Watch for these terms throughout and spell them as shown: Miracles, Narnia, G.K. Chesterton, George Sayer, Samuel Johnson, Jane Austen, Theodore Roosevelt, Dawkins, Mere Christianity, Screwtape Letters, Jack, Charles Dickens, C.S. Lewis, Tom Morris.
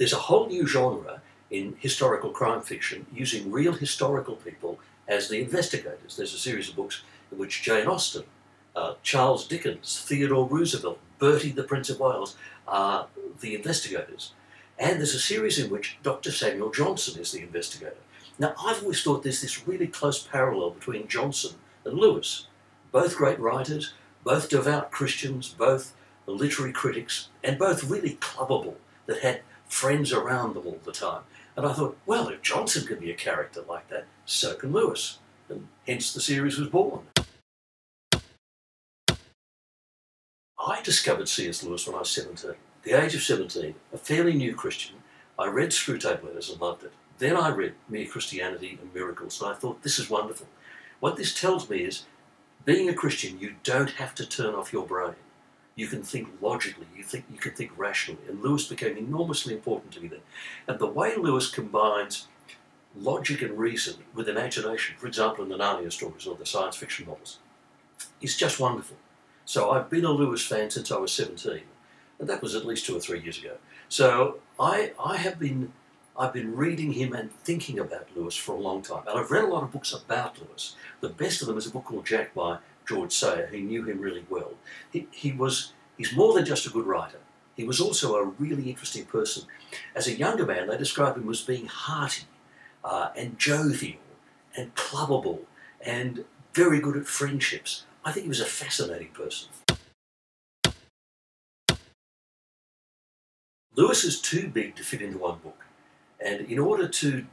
There's a whole new genre in historical crime fiction using real historical people as the investigators. There's a series of books in which Jane Austen, Charles Dickens, Theodore Roosevelt, Bertie the Prince of Wales are the investigators. And there's a series in which Dr. Samuel Johnson is the investigator. Now, I've always thought there's this really close parallel between Johnson and Lewis. Both great writers, both devout Christians, both literary critics, and both really clubbable, that had friends around them all the time. And I thought, well, if Johnson can be a character like that, so can Lewis. And hence the series was born. I discovered C.S. Lewis when I was 17. At the age of 17, a fairly new Christian, I read Screwtape Letters and loved it. Then I read Mere Christianity and Miracles, and I thought, this is wonderful. What this tells me is, being a Christian, you don't have to turn off your brain. You can think logically, you can think rationally, and Lewis became enormously important to me then. And the way Lewis combines logic and reason with imagination, for example in the Narnia stories or the science fiction novels, is just wonderful. So I've been a Lewis fan since I was 17, and that was at least 2 or 3 years ago. So I've been reading him and thinking about Lewis for a long time, and I've read a lot of books about Lewis. The best of them is a book called Jack by George Sayer, who knew him really well. He's more than just a good writer. He was also a really interesting person. As a younger man, they described him as being hearty and jovial and clubbable and very good at friendships. I think he was a fascinating person. Lewis is too big to fit into one book. And in order to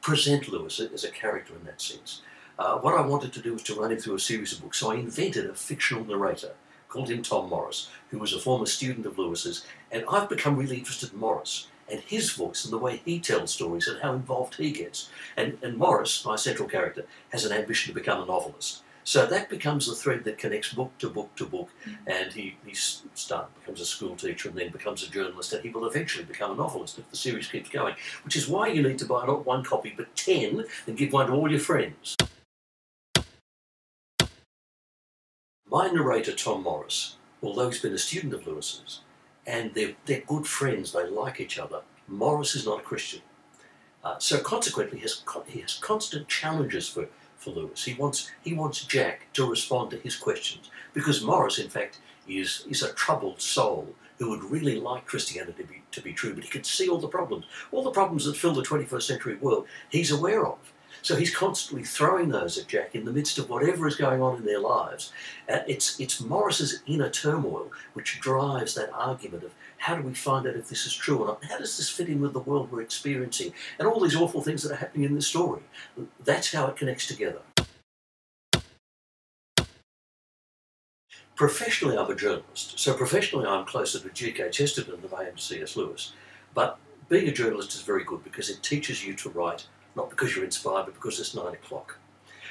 present Lewis as a character in that sense, what I wanted to do was to run him through a series of books. So I invented a fictional narrator, called him Tom Morris, who was a former student of Lewis's. And I've become really interested in Morris and his voice and the way he tells stories and how involved he gets. And Morris, my central character, has an ambition to become a novelist. So that becomes the thread that connects book to book to book. And he becomes a school teacher and then becomes a journalist, and he will eventually become a novelist if the series keeps going, which is why you need to buy not one copy but 10 and give one to all your friends. My narrator, Tom Morris, although he's been a student of Lewis's, and they're good friends, they like each other, Morris is not a Christian. So consequently, he has constant challenges for Lewis. He wants Jack to respond to his questions, because Morris, in fact, is a troubled soul who would really like Christianity to be true, but he can see all the problems that fill the 21st century world he's aware of. So he's constantly throwing those at Jack in the midst of whatever is going on in their lives. It's Morris's inner turmoil which drives that argument of how do we find out if this is true or not? How does this fit in with the world we're experiencing? And all these awful things that are happening in this story. That's how it connects together. Professionally, I'm a journalist. So professionally, I'm closer to G.K. Chesterton than I am to C.S. Lewis. But being a journalist is very good because it teaches you to write not because you're inspired, but because it's 9 o'clock.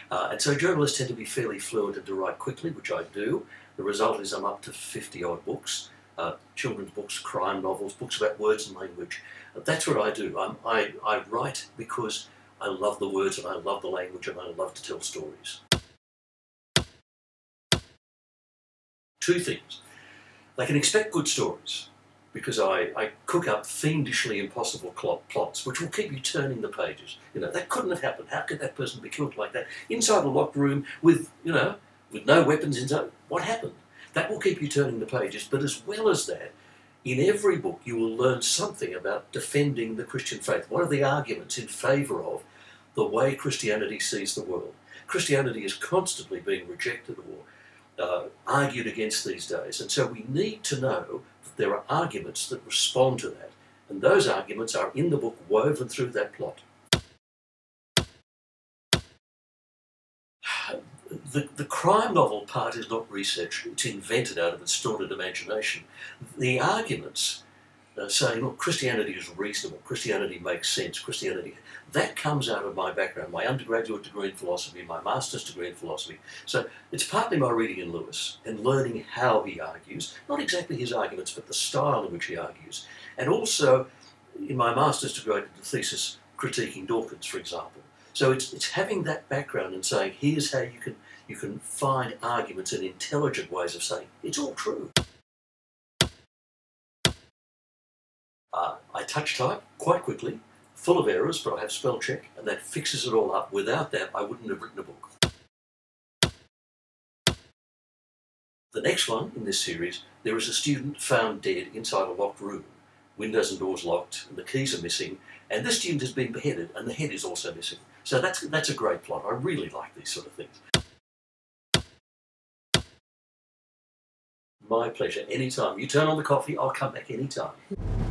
And so journalists tend to be fairly fluent and to write quickly, which I do. The result is I'm up to 50-odd books, children's books, crime novels, books about words and language. That's what I do. I write because I love the words and I love the language and I love to tell stories. Two things. They can expect good stories, because I cook up fiendishly impossible plots, which will keep you turning the pages. You know, that couldn't have happened. How could that person be killed like that? Inside a locked room with, you know, with no weapons inside. What happened? That will keep you turning the pages. But as well as that, in every book you will learn something about defending the Christian faith. What are the arguments in favour of the way Christianity sees the world? Christianity is constantly being rejected or argued against these days. And so we need to know there are arguments that respond to that, and those arguments are in the book, woven through that plot. The crime novel part is not research, it's invented out of its distorted imagination. The arguments saying, look, Christianity is reasonable, Christianity makes sense, Christianity, that comes out of my background, my undergraduate degree in philosophy, my master's degree in philosophy. So it's partly my reading in Lewis and learning how he argues, not exactly his arguments, but the style in which he argues. And also, in my master's degree, I did the thesis critiquing Dawkins, for example. So it's having that background and saying, here's how you can find arguments and intelligent ways of saying, it's all true. I touch type quite quickly, full of errors, but I have spell check, and that fixes it all up. Without that, I wouldn't have written a book. The next one in this series, there is a student found dead inside a locked room, windows and doors locked, and the keys are missing, and this student has been beheaded, and the head is also missing. So that's a great plot. I really like these sort of things. My pleasure. Anytime. You turn on the coffee, I'll come back anytime.